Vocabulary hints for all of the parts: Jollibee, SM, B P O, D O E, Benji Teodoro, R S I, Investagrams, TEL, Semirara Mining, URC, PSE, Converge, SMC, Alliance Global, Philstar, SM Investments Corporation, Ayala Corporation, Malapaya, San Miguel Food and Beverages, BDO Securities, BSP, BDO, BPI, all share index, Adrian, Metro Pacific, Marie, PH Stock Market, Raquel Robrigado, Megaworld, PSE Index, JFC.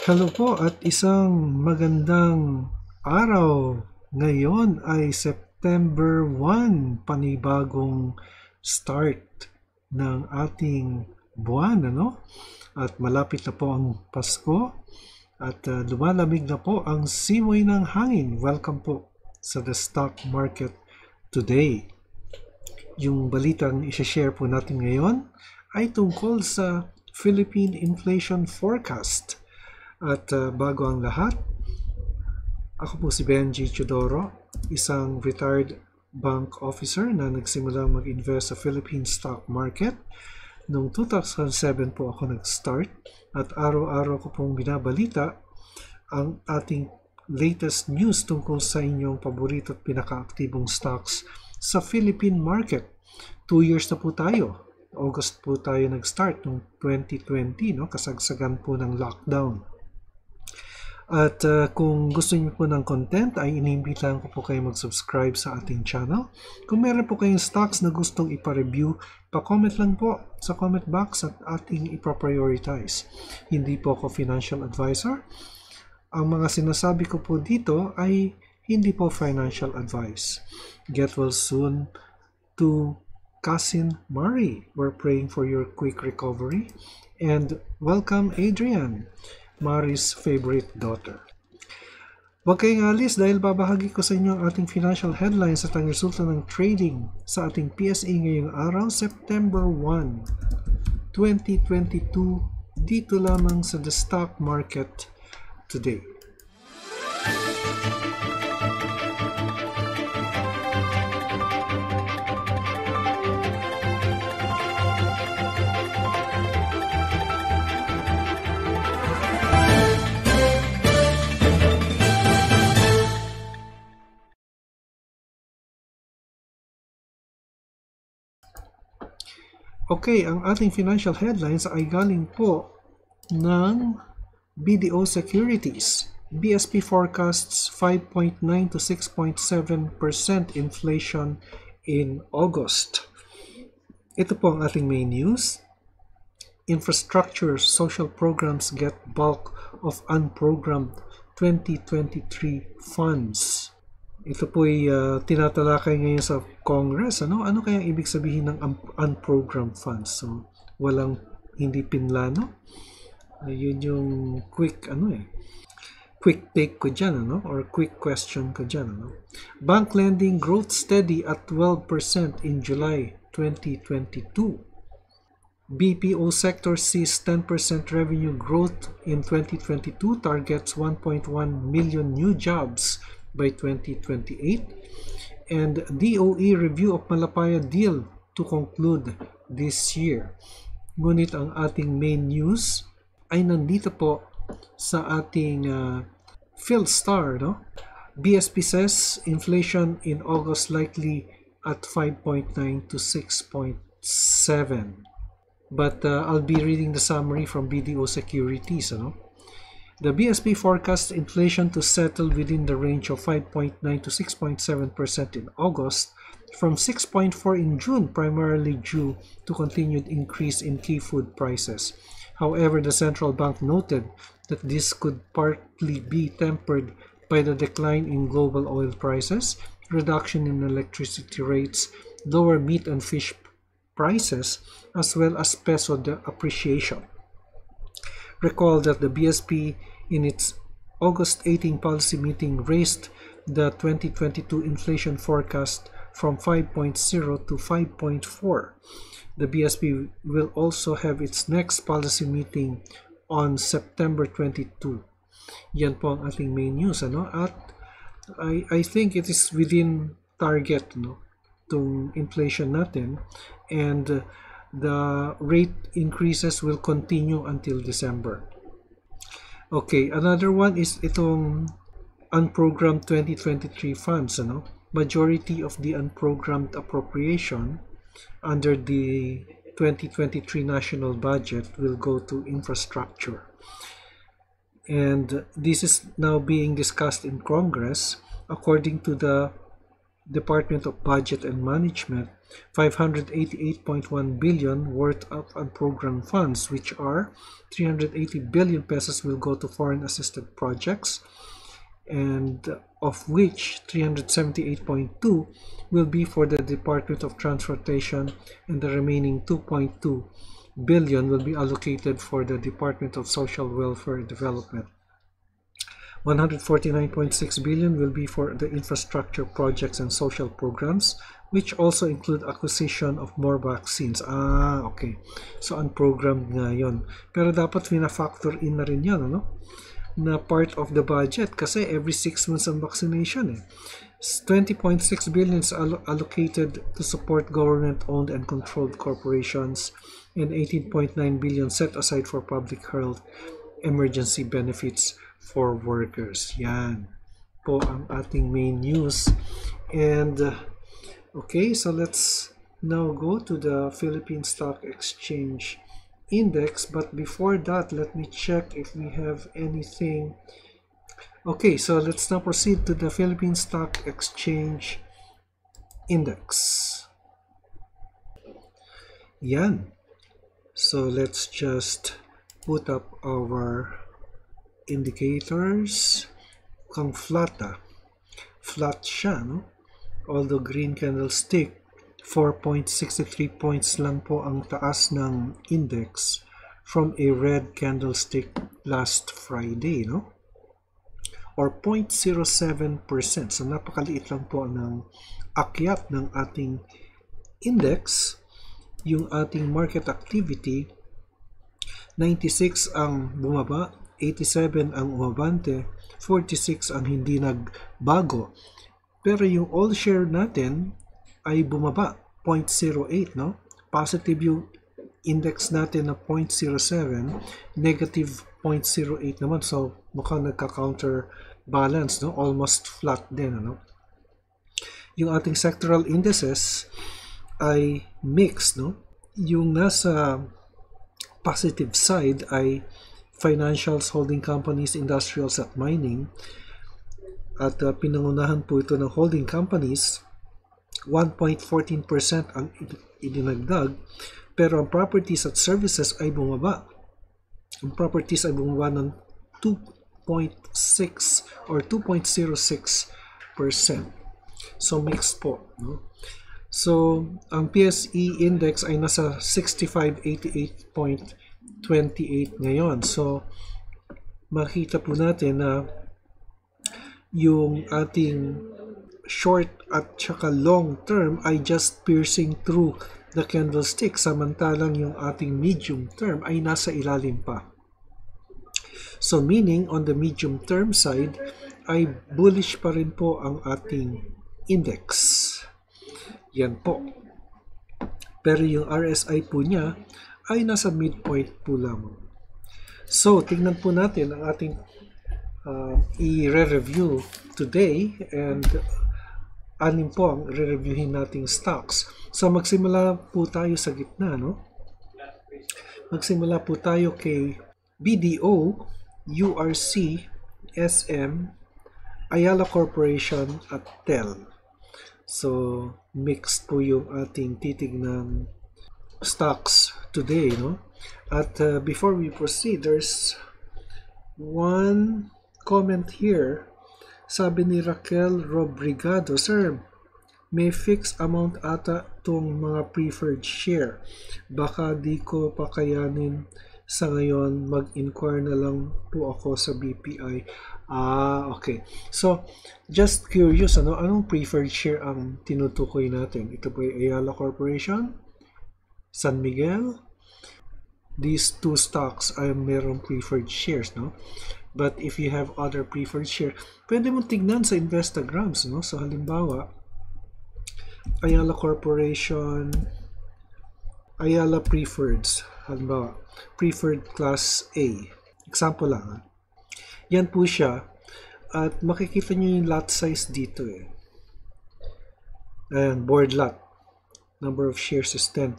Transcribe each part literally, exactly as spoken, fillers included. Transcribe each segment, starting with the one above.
Hello po at isang magandang araw. Ngayon ay September first, panibagong start ng ating buwan, ano? At malapit na po ang Pasko at uh, lumalamig na po ang simoy ng hangin. Welcome po sa The Stock Market Today. Yung balitang isha-share po natin ngayon ay tungkol sa Philippine Inflation Forecast. At uh, bago ang lahat, ako po si Benji Teodoro, isang retired bank officer na nagsimula mag-invest sa Philippine stock market. Noong two thousand seven po ako nag-start at araw-araw ko pong binabalita ang ating latest news tungkol sa inyong paborito at pinaka-aktibong stocks sa Philippine market. Two years na po tayo. August po tayo nag-start noong twenty twenty, no? Kasagsagan po ng lockdown. At uh, kung gusto niyo po ng content ay iniimbitahan ko po kayo mag-subscribe sa ating channel. Kung meron po kayong stocks na gustong ipa-review, pa-comment lang po sa comment box at ating ipa-prioritize. Hindi po ako financial advisor. Ang mga sinasabi ko po dito ay hindi po financial advice. Get well soon to Cousin Marie. We're praying for your quick recovery. And welcome Adrian, Marie's favorite daughter. Huwag kayong alis dahil babahagi ko sa inyo ang ating financial headlines at ang resulta ng trading sa ating P S E ngayong araw, September first, twenty twenty-two, dito lamang sa The Stock Market Today. Okay, ang ating financial headlines ay galing po ng B D O Securities. B S P forecasts five point nine to six point seven percent inflation in August. Ito po ang ating main news. Infrastructure social programs get bulk of unprogrammed twenty twenty-three funds. Ito po'y uh, tinatalakay ngayon sa Congress. Ano ano kaya ibig sabihin ng un unprogrammed funds? So, walang hindi pinlano. Uh, yun yung quick ano eh. Quick take ko dyan, ano? Or quick question ko dyan, ano? Bank lending growth steady at twelve percent in July twenty twenty-two. B P O sector sees ten percent revenue growth in twenty twenty-two, targets one point one million new jobs by twenty twenty-eight, and D O E review of Malapaya deal to conclude this year. Ngunit ang ating main news ay nandito po sa ating uh, Philstar, no? B S P says inflation in August likely at five point nine to six point seven. But uh, I'll be reading the summary from B D O Securities, ano? The B S P forecasts inflation to settle within the range of five point nine to six point seven percent in August from six point four in June, primarily due to continued increase in key food prices. However, the central bank noted that this could partly be tempered by the decline in global oil prices, reduction in electricity rates, lower meat and fish prices, as well as peso appreciation. Recall that the B S P in its August eighteenth policy meeting raised the twenty twenty-two inflation forecast from five point zero to five point four. The B S P will also have its next policy meeting on September twenty-second. Yan po ang ating main news, ano? At I, I think it is within target, no? Itong inflation natin, and uh, the rate increases will continue until December. Okay, another one is itong unprogrammed twenty twenty-three funds, ano? Majority of the unprogrammed appropriation under the twenty twenty-three national budget will go to infrastructure. And this is now being discussed in Congress according to the Department of Budget and Management, five hundred eighty-eight point one billion worth of unprogrammed funds, which are three hundred eighty billion pesos will go to foreign assisted projects, and of which three hundred seventy-eight point two will be for the Department of Transportation, and the remaining two point two billion will be allocated for the Department of Social Welfare Development. one hundred forty-nine point six billion will be for the infrastructure projects and social programs, which also include acquisition of more vaccines. Ah, okay. So, unprogrammed na yon. Pero dapat wina-factor in na rin yan, ano? Na part of the budget kasi every six months ang vaccination, eh. twenty point six billion is all allocated to support government-owned and controlled corporations, and eighteen point nine billion set aside for public health emergency benefits for workers. Yan po ang ating main news. And uh, okay, so let's now go to the Philippine Stock Exchange Index. But before that, let me check if we have anything. Okay, so let's now proceed to the Philippine Stock Exchange Index. Yan. So let's just put up our indicators. Kung flata, flat siya, no? Although green candlestick, four point six three points lang po ang taas ng index from a red candlestick last Friday, no? Or zero point zero seven percent. So napakaliit lang po ng akyat ng ating index. Yung ating market activity, ninety-six ang bumaba, eighty-seven ang umabante, forty-six ang hindi nagbago. Pero yung all share natin ay bumaba, zero point zero eight, no? Positive yung index natin na zero point zero seven, negative zero point zero eight naman. So, mukhang nagka-counter balance, no? Almost flat din, ano? Yung ating sectoral indices ay mixed, no? Yung nasa positive side ay financials, holding companies, industrials at mining, at uh, pinangunahan po ito ng holding companies. One point one four percent ang idinagdag, pero ang properties at services ay bumaba. Ang properties ay bumaba ng two point six or two point zero six percent. So mixed po, no? So ang P S E index ay nasa sixty-five eighty-eight point twenty-eight ngayon. So, makita po natin na yung ating short at saka long term ay just piercing through the candlestick, samantalang yung ating medium term ay nasa ilalim pa. So, meaning on the medium term side ay bullish pa rin po ang ating index. Yan po. Pero yung R S I po niya ay nasa midpoint po lamang. So, tingnan po natin ang ating uh, i-re-review today, and uh, anim po ang re-reviewin nating stocks. So, magsimula po tayo sa gitna, no? Magsimula po tayo kay B D O, U R C, S M, Ayala Corporation, at T E L. So, mixed po yung ating titignan stocks today, no? At uh, before we proceed, there's one comment here. Sabi ni Raquel Robrigado, sir, may fixed amount ata tong mga preferred share. Baka di ko pakayanin sa ngayon, mag-inquire na lang po ako sa B P I. Ah, okay. So, just curious, ano? Anong preferred share ang tinutukoy natin? Ito ba yung Ayala Corporation? San Miguel? These two stocks ay merong preferred shares, no? But if you have other preferred share, pwede mong tignan sa Investagrams, no? So, halimbawa, Ayala Corporation, Ayala Preferreds, halimbawa, Preferred Class A. Example lang, ha? Yan po siya. At makikita nyo yung lot size dito, eh. Ayan, board lot. Number of shares is ten.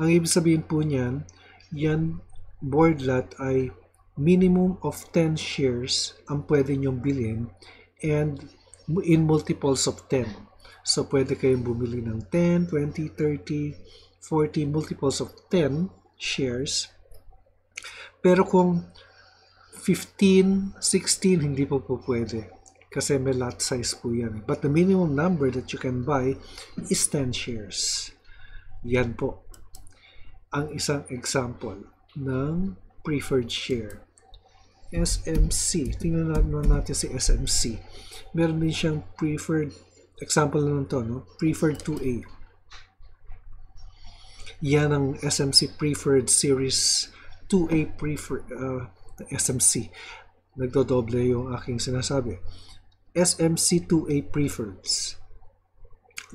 Ang ibig sabihin po niyan, yan board lot ay minimum of ten shares ang pwede niyong bilhin, and in multiples of ten. So, pwede kayong bumili ng ten, twenty, thirty, forty, multiples of ten shares. Pero kung fifteen, sixteen, hindi po po pwede. Kasi may lot size po yan. But the minimum number that you can buy is ten shares. Yan po ang isang example ng preferred share. S M C. Tingnan natin si S M C. Meron din siyang preferred, example na nito, no? Preferred two A. Yan ang S M C preferred series two A preferred uh, S M C. Nagdodoble yung aking sinasabi. S M C two A preferreds.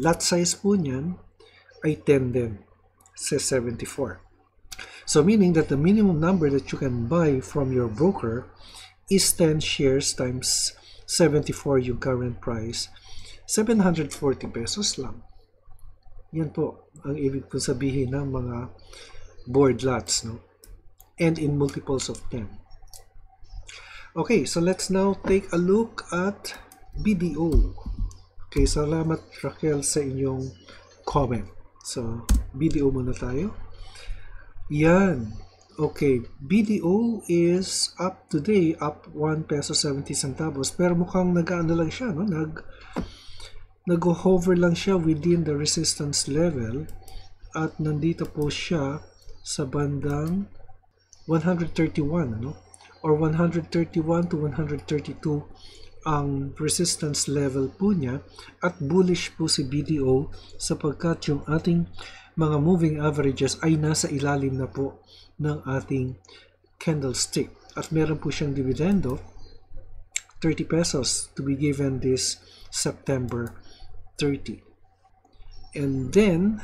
Lot size po niyan ay ten din. Says seventy-four. So meaning that the minimum number that you can buy from your broker is ten shares times seventy-four yung current price, seven hundred forty pesos lang. Yan po ang ibig po sabihin ng mga board lots, no? And in multiples of ten. Okay, so let's now take a look at B D O. Okay, salamat Raquel sa inyong comment. So, B D O muna tayo. Yan. Okay, B D O is up today, up one peso seventy centavos. Pero mukhang nag-ano lang siya, no? Nag, nag-hover lang siya within the resistance level. At nandito po siya sa bandang one thirty-one, no? Or one thirty-one to one thirty-two ang resistance level po niya. At bullish po si B D O sapagkat yung ating mga moving averages ay nasa ilalim na po ng ating candlestick. At meron po siyang dividendo, thirty pesos to be given this September thirtieth. And then,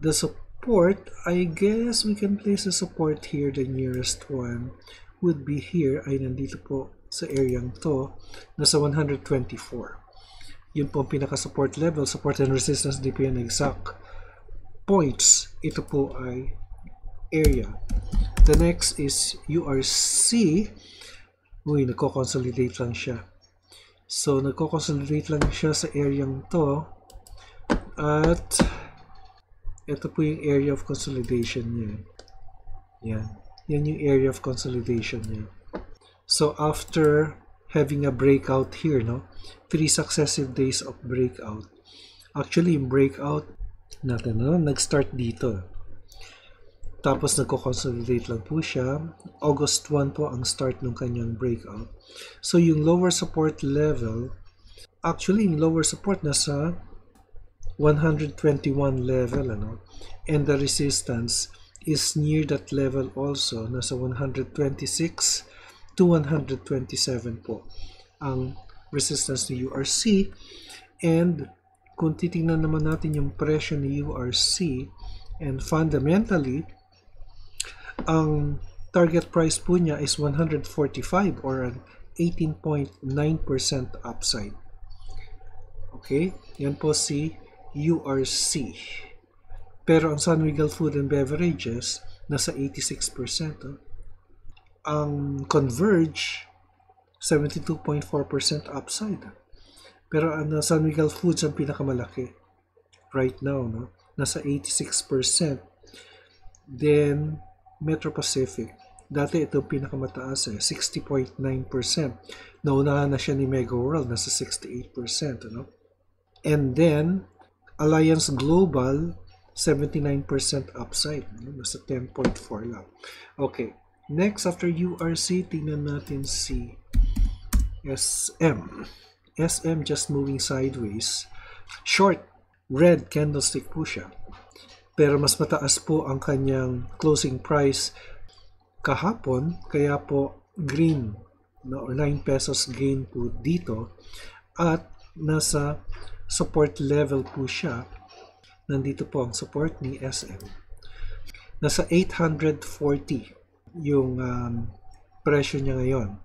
the support, I guess we can place the support here. The nearest one would be here, ay nandito po sa areang to, nasa one twenty-four. Yun po ang pinaka-support level, support and resistance, di po yan exact points. Ito po ay area. The next is U R C. Uy, nagko-consolidate lang siya. So, nagko-consolidate lang siya sa areang to. At ito po yung area of consolidation niya. Yan. Yan yung area of consolidation niya. So, after having a breakout here, no? Three successive days of breakout. Actually, yung breakout natin, no? Nag-start dito. Tapos nagko-consolidate lang po siya. August first po ang start ng kanyang breakout. So yung lower support level, actually yung lower support nasa one twenty-one level, ano? And the resistance is near that level also, nasa one twenty-six to one twenty-seven po ang resistance ni U R C. And kung titingnan naman natin yung presyo ni U R C, and fundamentally, ang target price po niya is one forty-five or an eighteen point nine percent upside. Okay, yan po si U R C. Pero ang San Miguel Food and Beverages, nasa eighty-six percent. Oh. Ang Converge, seventy-two point four percent upside. Oh. Pero ang uh, San Miguel Foods ang pinakamalaki right now, no? Nasa eighty-six percent. Then, Metro Pacific. Dati ito pinakamataas, eh, sixty point nine percent. Naunahan na siya ni Megaworld, nasa sixty-eight percent. Ano? And then, Alliance Global, seventy-nine percent upside. No? Nasa ten point four lang. Okay. Next, after U R C, tingnan natin si S M. S M just moving sideways. Short, red candlestick po siya. Pero mas mataas po ang kanyang closing price kahapon. Kaya po green, no, or nine pesos gain po dito. At nasa support level po siya. Nandito po ang support ni S M. Nasa eight forty yung um, presyo niya ngayon.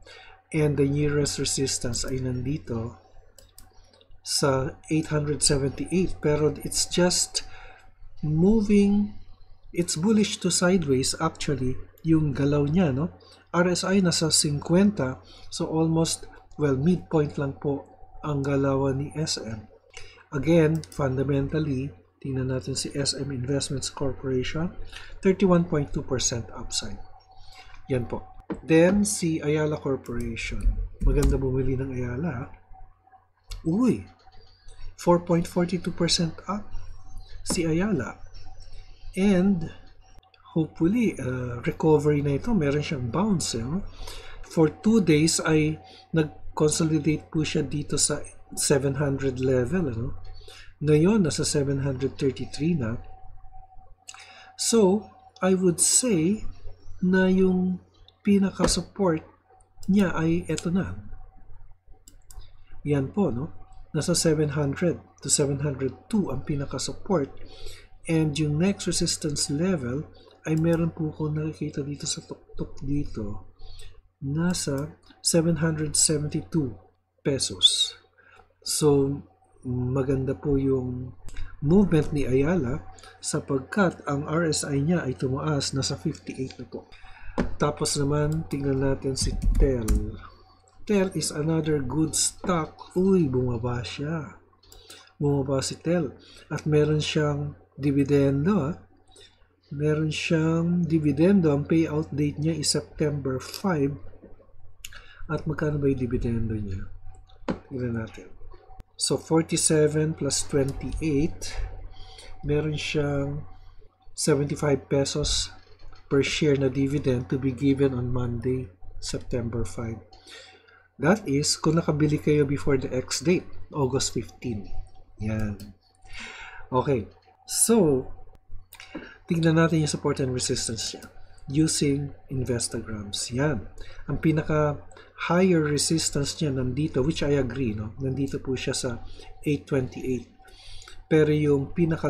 And the nearest resistance ay nandito sa eight seventy-eight. Pero it's just moving, it's bullish to sideways actually yung galaw niya, no? R S I nasa fifty. So almost, well, midpoint lang po ang galawan ni S M. Again, fundamentally, tingnan natin si S M Investments Corporation, thirty-one point two percent upside. Yan po. Then, si Ayala Corporation. Maganda bumili ng Ayala. Uy! four point four two percent up si Ayala. And, hopefully, uh, recovery na ito. Meron siyang bounce. Eh? For two days, ay nag-consolidate po siya dito sa seven hundred level. Ano? Ngayon, nasa seven hundred thirty-three na. So, I would say na yung pinaka-support niya ay eto na. Yan po, no? Nasa seven hundred to seven hundred two ang pinaka-support. And yung next resistance level ay meron po ko nakikita dito sa tuktok dito. Nasa seven hundred seventy-two pesos. So, maganda po yung movement ni Ayala sapagkat ang R S I niya ay tumaas na sa fifty-eight na po. Tapos naman tingnan natin si T E L. T E L is another good stock. Uy, bumaba siya. Bumaba si T E L at meron siyang dividendo. Meron siyang dividendo. Ang payout date niya is September five. At magkano ba yung dividendo niya? Tingnan natin. So, forty-seven plus twenty-eight, meron siyang seventy-five pesos per share na dividend to be given on Monday, September fifth. That is, kung nakabili kayo before the X date, August fifteenth. Yan. Okay. So, tignan natin yung support and resistance niya using Investagrams. Yan. Ang pinaka- higher resistance niya nandito, which I agree, no? Nandito po siya sa eight twenty-eight. Pero yung pinaka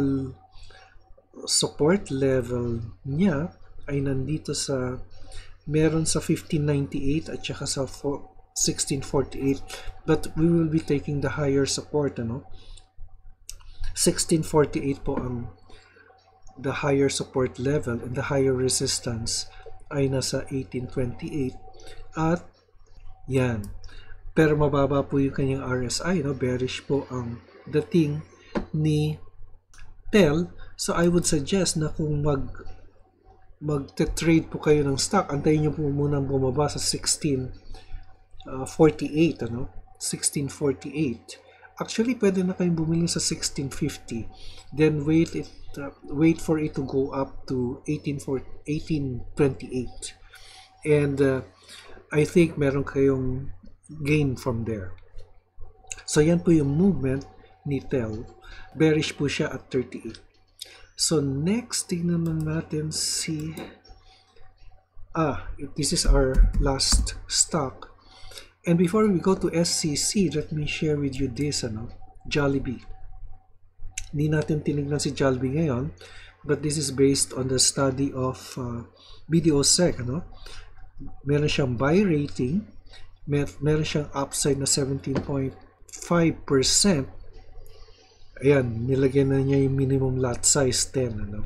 support level niya ay nandito sa, meron sa fifteen ninety-eight at saka sa sixteen forty-eight. But we will be taking the higher support, ano? sixteen forty-eight po ang the higher support level, and the higher resistance ay nasa eighteen twenty-eight at yan. Pero mababa po yung kanyang R S I, no? Bearish po ang dating ni T E L. So I would suggest na kung mag magte-trade po kayo ng stock, antayin niyo po muna bumaba sa sixteen forty-eight, ano? sixteen forty-eight. Actually, pwede na kayong bumili sa sixteen fifty. Then wait it uh, wait for it to go up to eighteen twenty-eight. And uh, I think meron kayong gain from there. So, yan po yung movement ni T E L. Bearish po siya at thirty-eight. So, next, tignan natin si... Ah, this is our last stock. And before we go to S C C, let me share with you this, ano, Jollibee. Hindi natin tinignan si Jollibee ngayon, but this is based on the study of uh, B D O Sec, ano? Meron siyang buy rating, mer meron siyang upside na seventeen point five percent. Ayan, nilagyan na niya yung minimum lot size ten. Ano?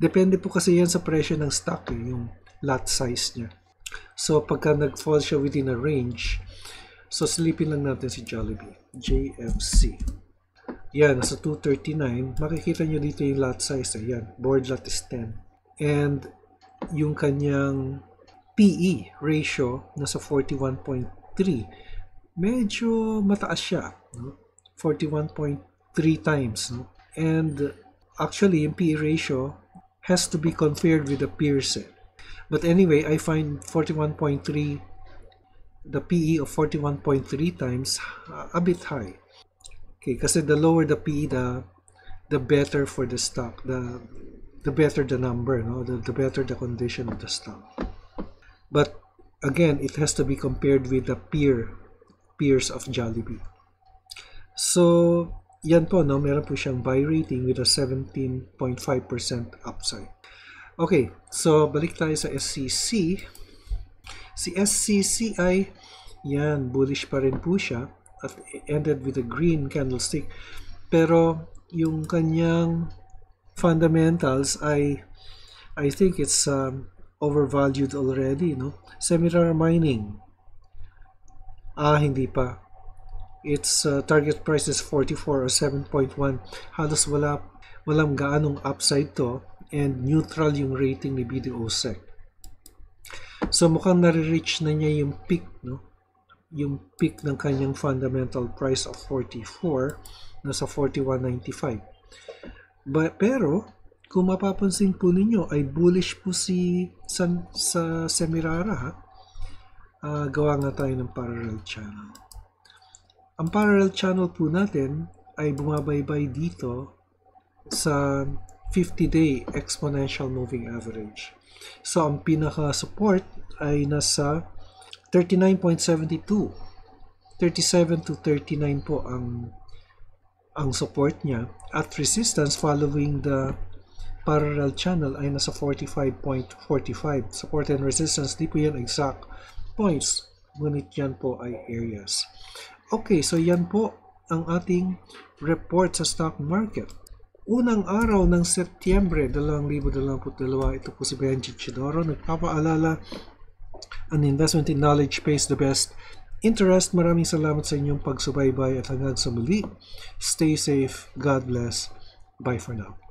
Depende po kasi yan sa presyo ng stock, eh, yung lot size niya. So, pagka nag-fall siya within a range, so silipin lang natin si Jollibee, J F C. Yan, nasa two thirty-nine, makikita nyo dito yung lot size. Ayan, board lot is ten. And yung kanyang P E ratio nasa forty-one point three. Medyo mataas siya, no? forty-one point three times, no? And actually yung P E ratio has to be compared with the peers. But anyway, I find forty-one point three, the P E of forty-one point three times uh, a bit high. Okay, kasi the lower the P E, the the better for the stock, the the better the number, no? The, the better the condition of the stock. But again, it has to be compared with the peer peers of Jollibee. So, yan po, no? Meron po siyang buy rating with a seventeen point five percent upside. Okay, so balik tayo sa S C C. Si S C C ay, yan, bullish pa rin po siya at ended with a green candlestick. Pero yung kanyang fundamentals ay, I think it's... Um, overvalued already, no? Semirara Mining. Ah, hindi pa. Its uh, target price is forty-four or seven point one. Halos wala, walang gaanong upside to, and neutral yung rating ni B D O Sec. So mukhang nare-reach na niya yung peak, no? Yung peak ng kanyang fundamental price of forty-four, nasa forty-one ninety-five. But, pero, kung mapapansin po ninyo, ay bullish po si San, sa Semirara, ha? Uh, gawa nga tayo ng parallel channel. Ang parallel channel po natin ay bumabaybay dito sa fifty-day exponential moving average. So, ang pinaka-support ay nasa thirty-nine point seven two. thirty-seven to thirty-nine po ang, ang support niya. At resistance following the parallel channel ay nasa forty-five point four five. Support and resistance, di po yan exact points. Ngunit yan po ay areas. Okay, so yan po ang ating report sa stock market. Unang araw ng Setyembre dalawang libo dalawampu't dalawa, ito po si Benji Teodoro, nagpapaalala, an investment in knowledge pays the best interest. Maraming salamat sa inyong pagsubaybay at hanggang sa muli. Stay safe. God bless. Bye for now.